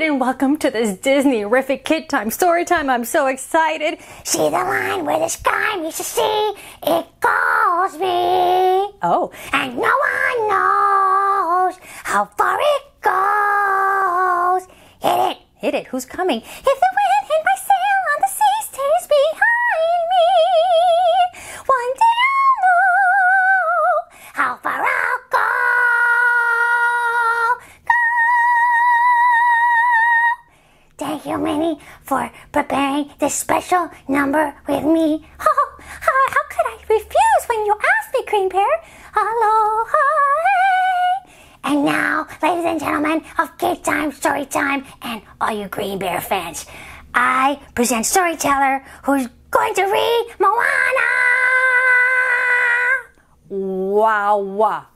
Alright, and welcome to this Disney-rific KidTime StoryTime. I'm so excited. See the line where the sky meets the sea, it calls me. Oh. And no one knows how far it goes. Hit it. Hit it. Who's coming? If the wind hit my sail on the sea stays behind me, one day I'll know how far I'll go. Thank you, Minnie, for preparing this special number with me. Oh, how could I refuse when you asked me, Green Pear? Aloha. And now, ladies and gentlemen of KidTime StoryTime and all you Green Bear fans, I present storyteller who's going to read Moana! Wow.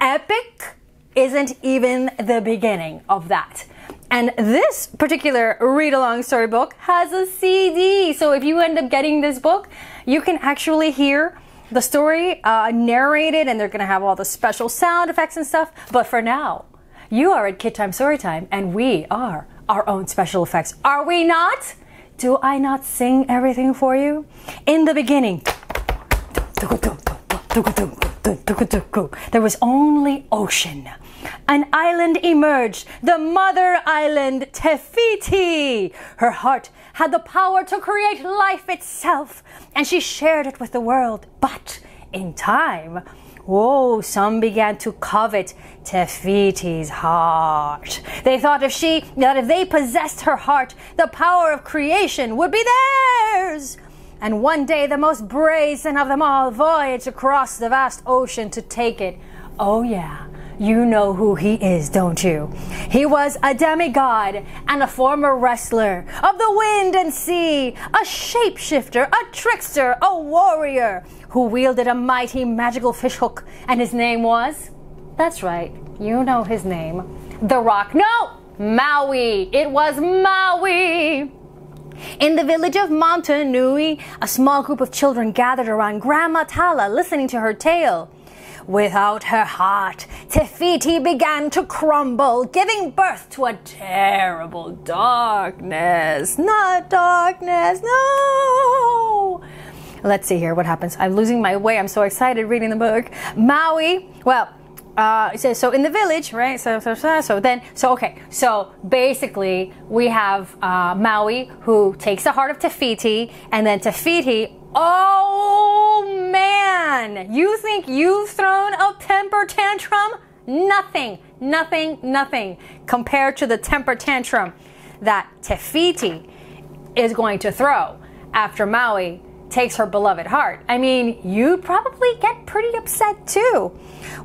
Epic isn't even the beginning of that. And this particular read-along storybook has a CD, so if you end up getting this book, you can actually hear the story narrated, and they're going to have all the special sound effects and stuff. But for now, you are at KidTime StoryTime, and we are our own special effects. Are we not? Do I not sing everything for you? In the beginning, there was only ocean. An island emerged, the mother island, Te Fiti. Her heart had the power to create life itself, and she shared it with the world. But in time, some began to covet Te Fiti's heart. They thought that if they possessed her heart, the power of creation would be theirs. And one day, the most brazen of them all voyaged across the vast ocean to take it. Oh yeah. You know who he is, don't you? He was a demigod and a former wrestler of the wind and sea, a shapeshifter, a trickster, a warrior who wielded a mighty magical fishhook. And his name was? That's right, you know his name. The Rock. No! Maui! It was Maui! In the village of Motunui, a small group of children gathered around Grandma Tala listening to her tale. Without her heart, Te Fiti began to crumble, giving birth to a terrible darkness. Not darkness, no! Let's see here what happens. I'm losing my way. I'm so excited reading the book. Maui, well, so in the village, right? So basically we have Maui, who takes the heart of Te Fiti, and then Te Fiti, oh man, you think you've thrown a temper tantrum? Nothing compared to the temper tantrum that Te Fiti is going to throw after Maui takes her beloved heart. I mean, you'd probably get pretty upset too.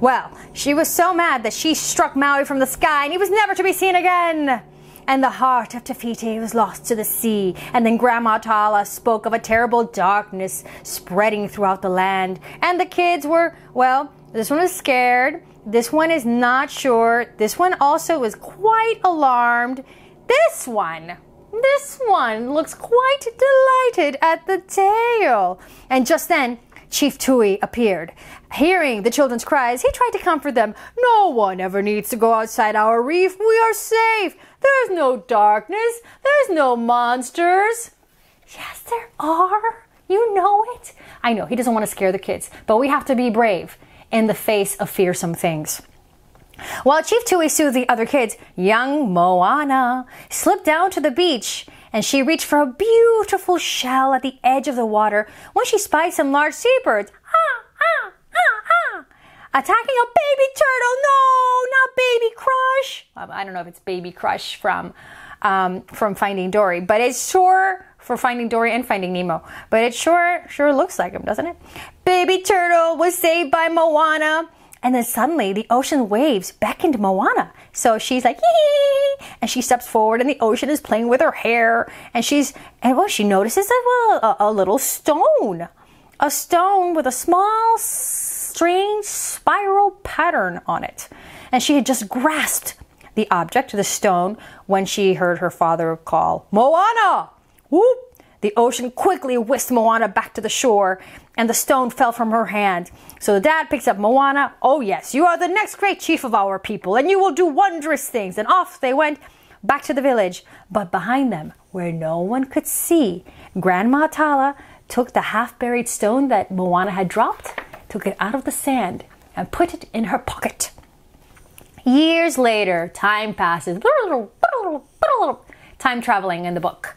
Well, she was so mad that she struck Maui from the sky, and he was never to be seen again. And the heart of Te Fiti was lost to the sea. And then Grandma Tala spoke of a terrible darkness spreading throughout the land. And the kids were, well, this one was scared. This one is not sure. This one also was quite alarmed. This one looks quite delighted at the tale. And just then, Chief Tui appeared. Hearing the children's cries, he tried to comfort them. No one ever needs to go outside our reef. We are safe. There's no darkness. There's no monsters. Yes, there are. You know it. I know, he doesn't want to scare the kids, but we have to be brave in the face of fearsome things. While Chief Tui soothed the other kids, young Moana slipped down to the beach, and she reached for a beautiful shell at the edge of the water when she spied some large seabirds attacking a baby turtle. No, not Baby Crush. I don't know if it's Baby Crush from Finding Dory, but it's sure for Finding Dory and Finding Nemo. But it sure looks like him, doesn't it? Baby Turtle was saved by Moana. And then suddenly the ocean waves beckoned Moana. So she's like, yee! And she steps forward, and the ocean is playing with her hair. And she notices a little stone. A stone with a small, strange spiral pattern on it. And she had just grasped the object, the stone, when she heard her father call, Moana! Whoop! The ocean quickly whisked Moana back to the shore, and the stone fell from her hand. So the dad picks up Moana. Oh yes, you are the next great chief of our people, and you will do wondrous things. And off they went. back to the village, but behind them, where no one could see, Grandma Tala took the half-buried stone that Moana had dropped, took it out of the sand, and put it in her pocket. Years later, time passes. Time traveling in the book.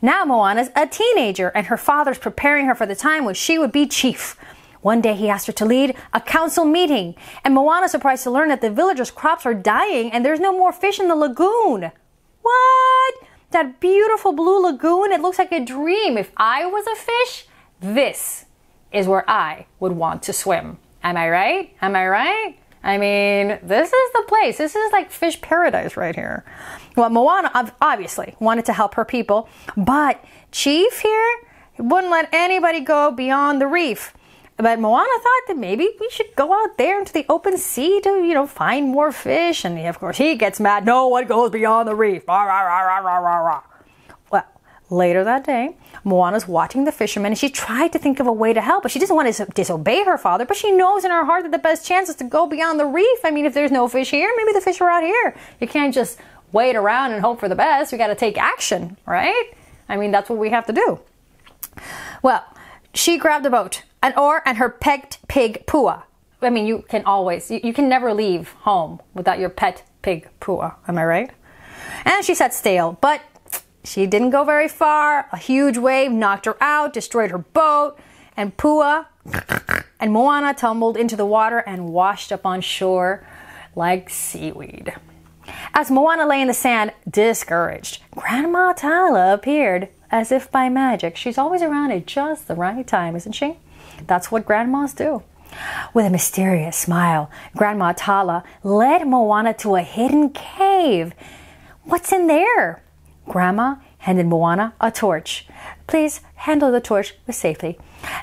Now Moana's a teenager, and her father's preparing her for the time when she would be chief. One day he asked her to lead a council meeting, and Moana's surprised to learn that the villagers' crops are dying and there's no more fish in the lagoon. What? That beautiful blue lagoon, it looks like a dream. If I was a fish, this is where I would want to swim. Am I right? Am I right? I mean, this is the place. This is like fish paradise right here. Well, Moana obviously wanted to help her people, but Chief here wouldn't let anybody go beyond the reef. But Moana thought that maybe we should go out there into the open sea to, find more fish. And of course, he gets mad. No one goes beyond the reef. Rah, rah, rah, rah, rah, rah, rah. Well, later that day, Moana's watching the fishermen, and she tried to think of a way to help, but she doesn't want to disobey her father. But she knows in her heart that the best chance is to go beyond the reef. I mean, if there's no fish here, maybe the fish are out here. You can't just wait around and hope for the best. We got to take action, right? I mean, that's what we have to do. Well, she grabbed a boat, an oar, and her pet pig, Pua. I mean, you can always, you can never leave home without your pet pig, Pua. Am I right? And she set sail, but she didn't go very far. A huge wave knocked her out, destroyed her boat, and Pua and Moana tumbled into the water and washed up on shore like seaweed. As Moana lay in the sand, discouraged, Grandma Tala appeared as if by magic. She's always around at just the right time, isn't she? That's what grandmas do. With a mysterious smile, Grandma Tala led Moana to a hidden cave. What's in there? Grandma handed Moana a torch. Please handle the torch with safety.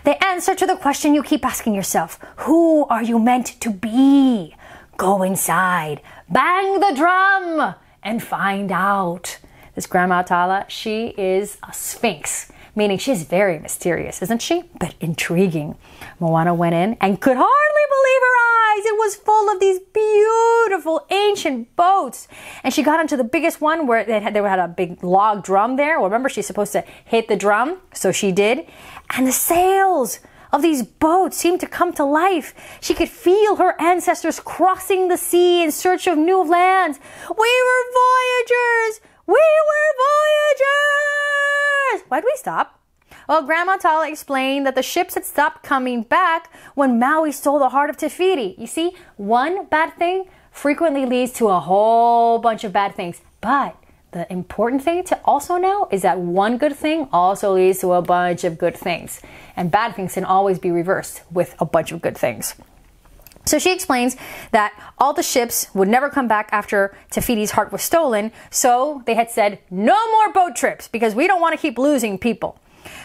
The answer to the question you keep asking yourself. Who are you meant to be? Go inside, bang the drum, and find out. This Grandma Tala, she is a sphinx. Meaning she's very mysterious, isn't she? But intriguing. Moana went in and could hardly believe her eyes. It was full of these beautiful ancient boats. And she got onto the biggest one where they had a big log drum there. Well, remember, she's supposed to hit the drum, so she did. And the sails of these boats seemed to come to life. She could feel her ancestors crossing the sea in search of new lands. We were voyagers! We were voyagers! Why'd we stop? Well, Grandma Tala explained that the ships had stopped coming back when Maui stole the heart of Te Fiti. You see, one bad thing frequently leads to a whole bunch of bad things. But the important thing to also know is that one good thing also leads to a bunch of good things. And bad things can always be reversed with a bunch of good things. So she explains that all the ships would never come back after Te Fiti's heart was stolen, so they had said, no more boat trips, because we don't want to keep losing people.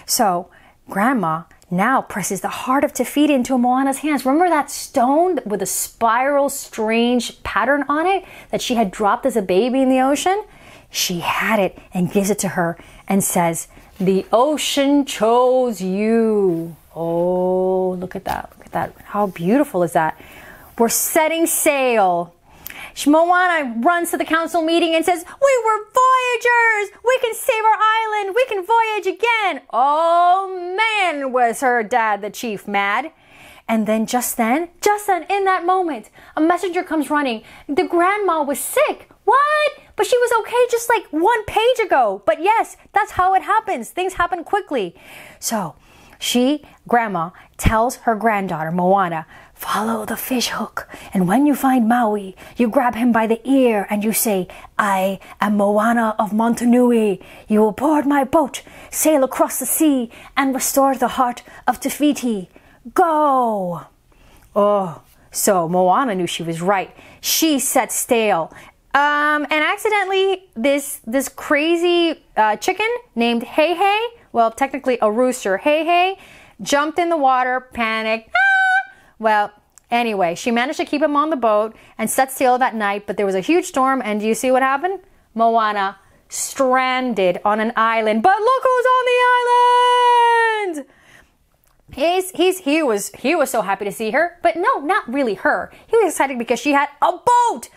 So Grandma now presses the heart of Te Fiti into Moana's hands. Remember that stone with a spiral strange pattern on it that she had dropped as a baby in the ocean? She had it and gives it to her and says, the ocean chose you. Oh, look at that. How beautiful is that? We're setting sail. Moana runs to the council meeting and says, we were voyagers. We can save our island. We can voyage again. Oh, man, was her dad, the chief, mad. And then just then, in that moment, a messenger comes running. The grandma was sick. What? But she was okay just like one page ago. But yes, that's how it happens. Things happen quickly. So Grandma, tells her granddaughter, Moana, follow the fish hook. And when you find Maui, you grab him by the ear and you say, I am Moana of Motunui. You will board my boat, sail across the sea, and restore the heart of Te Fiti. Go! Oh, so Moana knew she was right. She set sail. And accidentally, this crazy chicken named Heihei, well, technically a rooster, Heihei, jumped in the water, panicked. Ah! Well, anyway, she managed to keep him on the boat and set sail that night, but there was a huge storm, and do you see what happened? Moana stranded on an island. But look who's on the island! He was so happy to see her, but no, not really her. He was excited because she had a boat!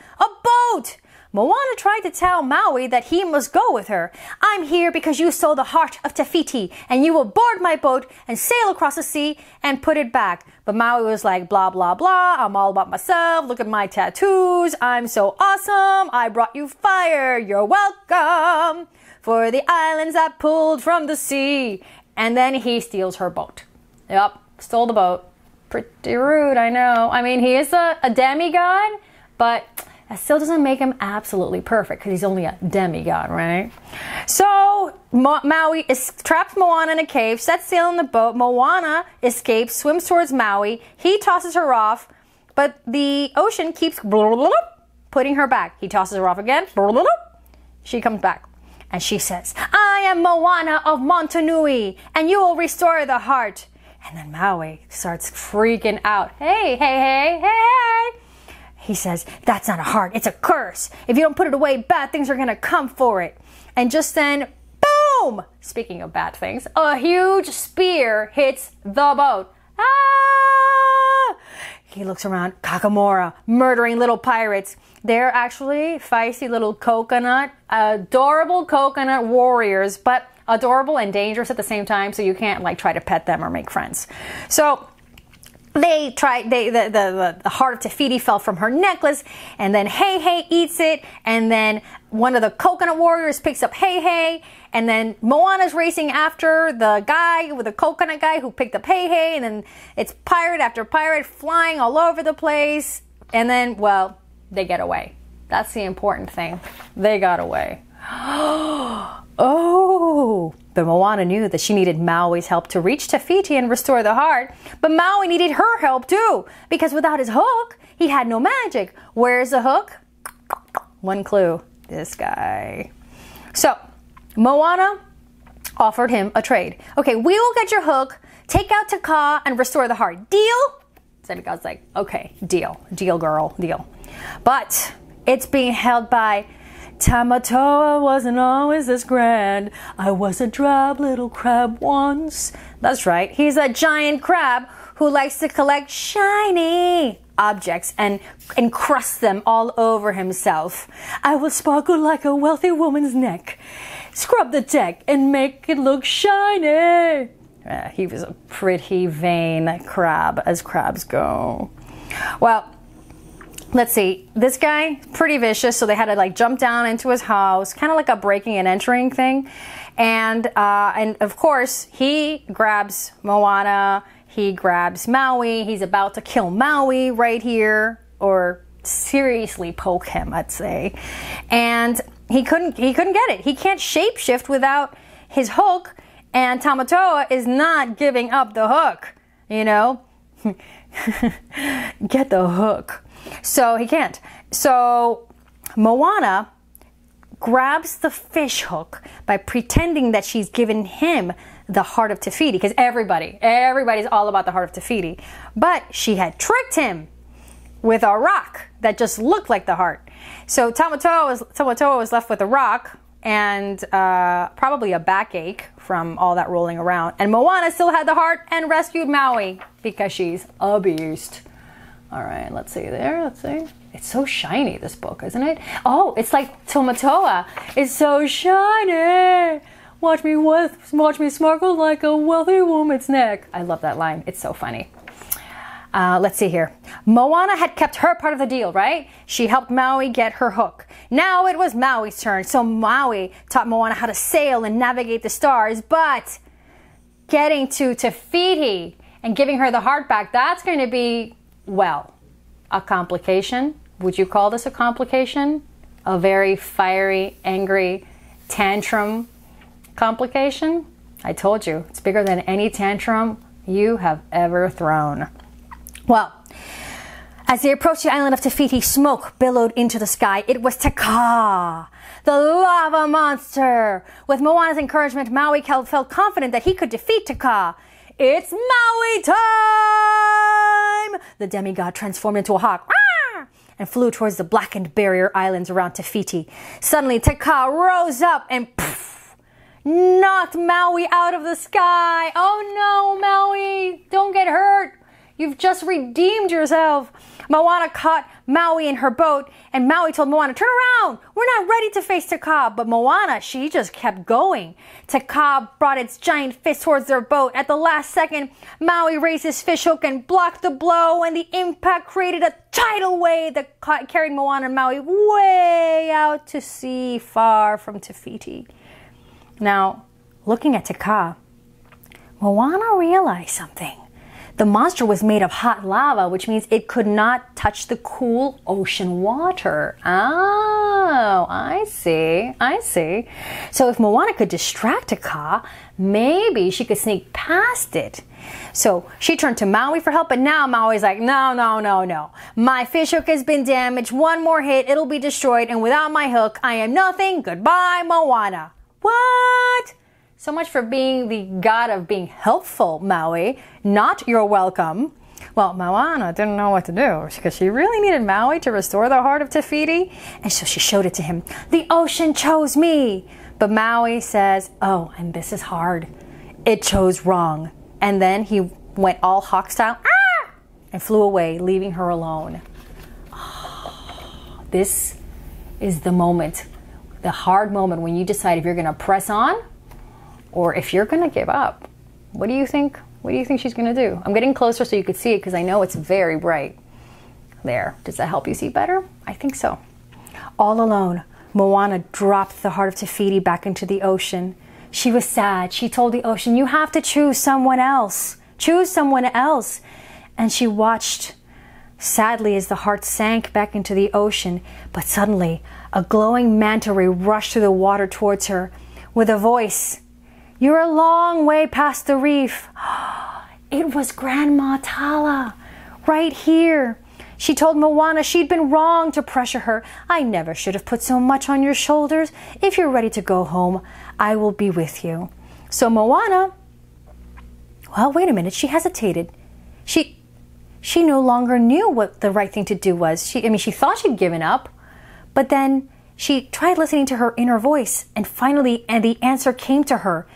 Moana tried to tell Maui that he must go with her. I'm here because you stole the heart of Te Fiti, and you will board my boat and sail across the sea and put it back. But Maui was like, blah, blah, blah. I'm all about myself. Look at my tattoos. I'm so awesome. I brought you fire. You're welcome. For the islands I pulled from the sea. And then he steals her boat. Yep, stole the boat. Pretty rude, I know. I mean, he is a demigod, but that still doesn't make him absolutely perfect because he's only a demigod, right? So Maui traps Moana in a cave, sets sail on the boat. Moana escapes, swims towards Maui. He tosses her off, but the ocean keeps putting her back. He tosses her off again. She comes back. And she says, I am Moana of Motunui, and you will restore the heart. And then Maui starts freaking out. Hey, hey, hey, hey, hey. He says, that's not a heart, it's a curse. If you don't put it away, bad things are gonna come for it. And just then, boom! Speaking of bad things, a huge spear hits the boat. Ah! He looks around, Kakamora, murdering little pirates. They're actually feisty little coconut, adorable coconut warriors, but adorable and dangerous at the same time, so you can't like try to pet them or make friends. So they tried, the heart of Te Fiti fell from her necklace, and then Heihei eats it, and then one of the coconut warriors picks up Heihei, and then Moana's racing after the guy with the coconut guy who picked up Heihei, and then it's pirate after pirate flying all over the place, and then, well, they get away. That's the important thing. They got away. Oh, but Moana knew that she needed Maui's help to reach Te Fiti and restore the heart. But Maui needed her help too, because without his hook, he had no magic. Where's the hook? One clue, this guy. So Moana offered him a trade. Okay, we will get your hook, take out Te Kā, and restore the heart. Deal? So the guy's like, okay, deal. Deal, girl, deal. But it's being held by Tamatoa. Wasn't always this grand. I was a drab little crab once. That's right. He's a giant crab who likes to collect shiny objects and encrust them all over himself. I will sparkle like a wealthy woman's neck, scrub the deck and make it look shiny. He was a pretty vain crab as crabs go. Well, let's see, this guy, pretty vicious, so they had to like jump down into his house, kind of like a breaking and entering thing. And of course, he grabs Moana, he grabs Maui, he's about to kill Maui right here, or seriously poke him, I'd say. And he couldn't get it. He can't shapeshift without his hook, and Tamatoa is not giving up the hook, you know? Get the hook. So he can't. So Moana grabs the fish hook by pretending that she's given him the heart of Te Fiti, because everybody's all about the heart of Te Fiti. But she had tricked him with a rock that just looked like the heart. So Tamatoa was left with a rock and probably a backache from all that rolling around. And Moana still had the heart and rescued Maui because she's a beast. All right, let's see there, let's see. It's so shiny, this book, isn't it? Oh, it's like Tamatoa. It's so shiny. Watch me sparkle like a wealthy woman's neck. I love that line, it's so funny. Let's see here. Moana had kept her part of the deal, right? She helped Maui get her hook. Now it was Maui's turn, so Maui taught Moana how to sail and navigate the stars, but getting to Te Fiti and giving her the heart back, that's going to be... well, a complication. Would you call this a complication? A very fiery, angry, tantrum complication? I told you, it's bigger than any tantrum you have ever thrown. Well, as they approached the island of Te Fiti, smoke billowed into the sky. It was Te Kā, the lava monster. With Moana's encouragement, Maui felt confident that he could defeat Te Kā. It's Maui time! The demigod transformed into a hawk and flew towards the blackened barrier islands around Te Fiti. Suddenly, Te Kā rose up and poof, knocked Maui out of the sky. Oh no, Maui, don't get hurt. You've just redeemed yourself. Moana caught Maui in her boat, and Maui told Moana, turn around, we're not ready to face Te Kā. But Moana, she just kept going. Te Kā brought its giant fist towards their boat. At the last second, Maui raised his fish hook and blocked the blow, and the impact created a tidal wave that carried Moana and Maui way out to sea, far from Te Fiti. Now, looking at Te Kā, Moana realized something. The monster was made of hot lava, which means it could not touch the cool ocean water. Oh, I see, I see. So if Moana could distract Te Kā, maybe she could sneak past it. So she turned to Maui for help, but now Maui's like, no, no, no, no. My fish hook has been damaged. One more hit, it'll be destroyed, and without my hook, I am nothing. Goodbye, Moana. What? So much for being the god of being helpful, Maui. Not your welcome. Well, Moana didn't know what to do because she really needed Maui to restore the heart of Te Fiti. And so she showed it to him. The ocean chose me. But Maui says, oh, and this is hard. It chose wrong. And then he went all hawk style, ah! And flew away, leaving her alone. Oh, this is the moment, the hard moment when you decide if you're going to press on or if you're gonna give up. What do you think? What do you think she's gonna do? I'm getting closer so you can see it because I know it's very bright. There, does that help you see better? I think so. All alone, Moana dropped the heart of Te Fiti back into the ocean. She was sad. She told the ocean, you have to choose someone else. Choose someone else. And she watched sadly as the heart sank back into the ocean, but suddenly a glowing manta ray rushed through the water towards her with a voice. You're a long way past the reef. It was Grandma Tala, right here. She told Moana she'd been wrong to pressure her. I never should have put so much on your shoulders. If you're ready to go home, I will be with you. So Moana, well, wait a minute, she hesitated. She no longer knew what the right thing to do was. She thought she'd given up, but then she tried listening to her inner voice, and finally, the answer came to her.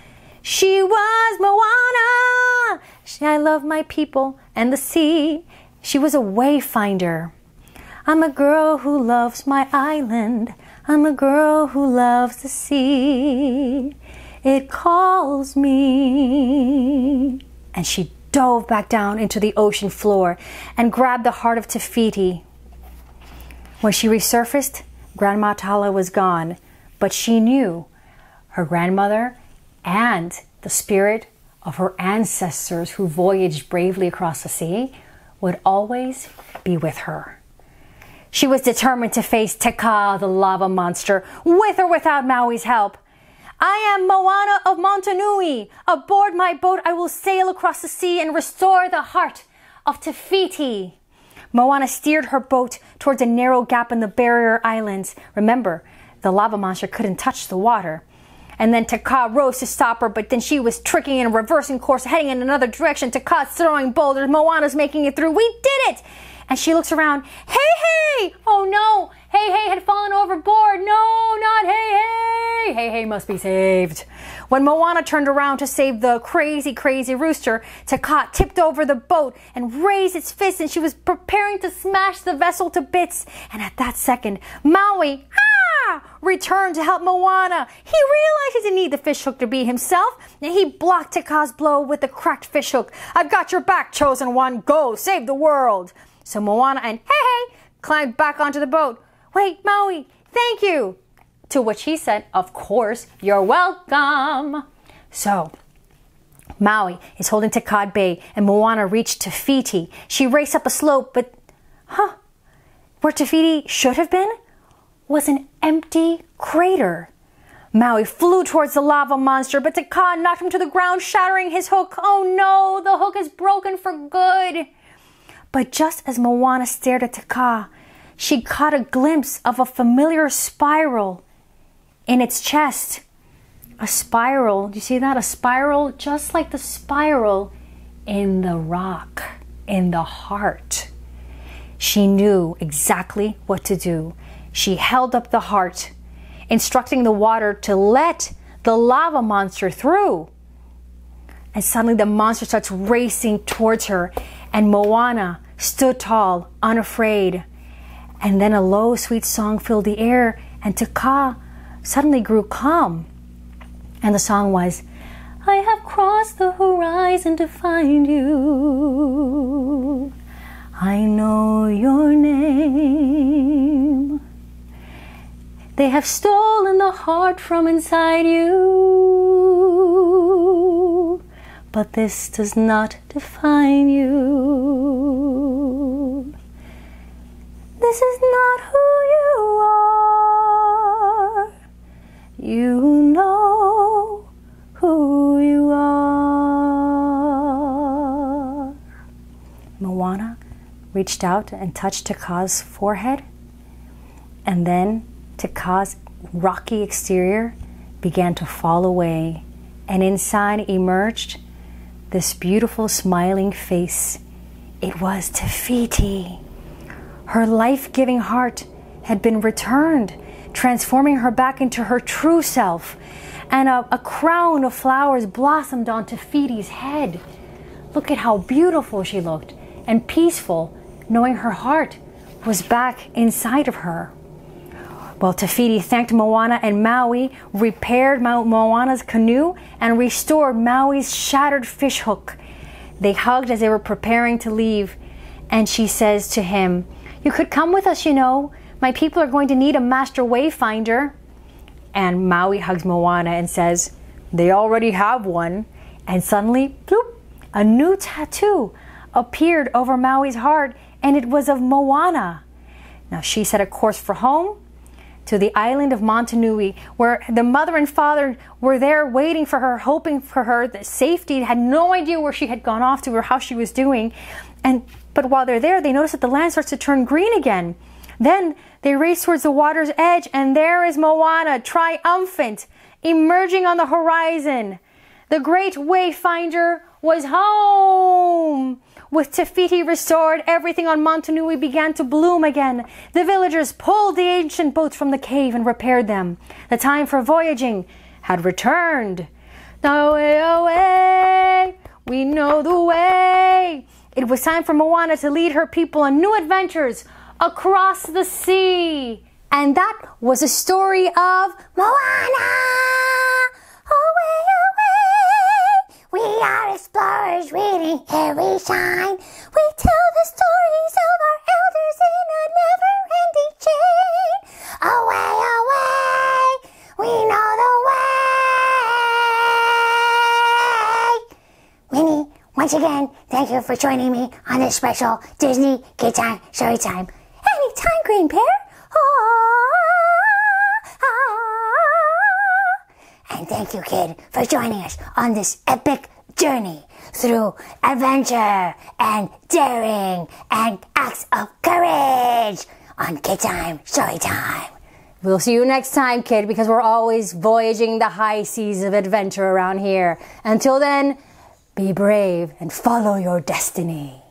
She was Moana. I love my people and the sea. She was a wayfinder. I'm a girl who loves my island. I'm a girl who loves the sea. It calls me. And she dove back down into the ocean floor and grabbed the heart of Te Fiti. When she resurfaced, Grandma Tala was gone, but she knew her grandmother and the spirit of her ancestors who voyaged bravely across the sea would always be with her. She was determined to face Te Kā, the lava monster, with or without Maui's help. I am Moana of Motunui. Aboard my boat, I will sail across the sea and restore the heart of Te Fiti. Moana steered her boat towards a narrow gap in the barrier islands. Remember, the lava monster couldn't touch the water. And then Te Kā rose to stop her, but then she was tricking and reversing course, heading in another direction. Te Kā's throwing boulders. Moana's making it through. We did it! And she looks around. Heihei! Oh no! Heihei had fallen overboard. No, not Heihei! Heihei must be saved. When Moana turned around to save the crazy, crazy rooster, Te Kā tipped over the boat and raised its fist, and she was preparing to smash the vessel to bits. And at that second, Maui returned to help Moana. He realized he didn't need the fish hook to be himself, and he blocked Te Kā's blow with a cracked fish hook. I've got your back, chosen one. Go, save the world. So Moana and Heihei climbed back onto the boat. Wait, Maui, thank you. To which he said, of course, you're welcome. So Maui is holding Te Kā at bay, and Moana reached Te Fiti. She raced up a slope, but where Te Fiti should have been was an empty crater. Maui flew towards the lava monster, but Te Kā knocked him to the ground, shattering his hook. Oh no, the hook is broken for good. But just as Moana stared at Te Kā, she caught a glimpse of a familiar spiral in its chest. A spiral, do you see that? A spiral just like the spiral in the rock, in the heart. She knew exactly what to do. She held up the heart, instructing the water to let the lava monster through. And suddenly the monster starts racing towards her. and Moana stood tall, unafraid. And then a low, sweet song filled the air, and Te Kā suddenly grew calm. And the song was, I have crossed the horizon to find you. I know your name. They have stolen the heart from inside you, but this does not define you. This is not who you are. You know who you are. Moana reached out and touched Te Kā's forehead, and then Te Kā's rocky exterior began to fall away, and inside emerged this beautiful smiling face. It was Te Fiti. Her life-giving heart had been returned, transforming her back into her true self, and a crown of flowers blossomed on Te Fiti's head. Look at how beautiful she looked, and peaceful, knowing her heart was back inside of her. Well, Te Fiti thanked Moana and Maui, repaired Moana's canoe, and restored Maui's shattered fishhook. They hugged as they were preparing to leave, and she says to him, you could come with us, you know. My people are going to need a master wayfinder. And Maui hugs Moana and says, they already have one. And suddenly, bloop, a new tattoo appeared over Maui's heart, and it was of Moana. Now she set a course for home, to the island of Motunui, where the mother and father were there waiting for her, hoping for her that safety, had no idea where she had gone off to or how she was doing. But while they're there, they notice that the land starts to turn green again. Then they race towards the water's edge, and there is Moana, triumphant, emerging on the horizon. The great wayfinder was home. With Te Fiti restored, everything on Motunui began to bloom again. The villagers pulled the ancient boats from the cave and repaired them. The time for voyaging had returned. Away, away, we know the way. It was time for Moana to lead her people on new adventures across the sea. And that was a story of Moana. Away, away, we are explorers, really, here we shine. We tell the stories of our elders in a never-ending chain. Away, away, we know the way. Winnie, once again, thank you for joining me on this special Disney KidTime StoryTime. Anytime, Green Pear. And thank you, kid, for joining us on this epic journey through adventure and daring and acts of courage on KidTime StoryTime. We'll see you next time, kid, because we're always voyaging the high seas of adventure around here. Until then, be brave and follow your destiny.